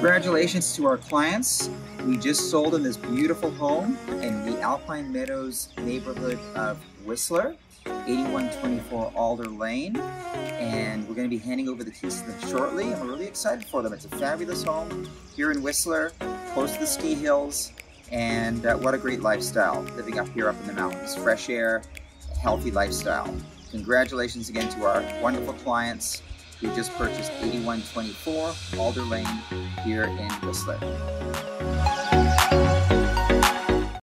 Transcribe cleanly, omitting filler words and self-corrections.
Congratulations to our clients. We just sold them this beautiful home in the Alpine Meadows neighborhood of Whistler, 8124 Alder Lane. And we're going to be handing over the keys to them shortly, and we're really excited for them. It's a fabulous home here in Whistler, close to the ski hills, and what a great lifestyle living up in the mountains. Fresh air, a healthy lifestyle. Congratulations again to our wonderful clients who just purchased 8124 Alder Lane here in Whistler.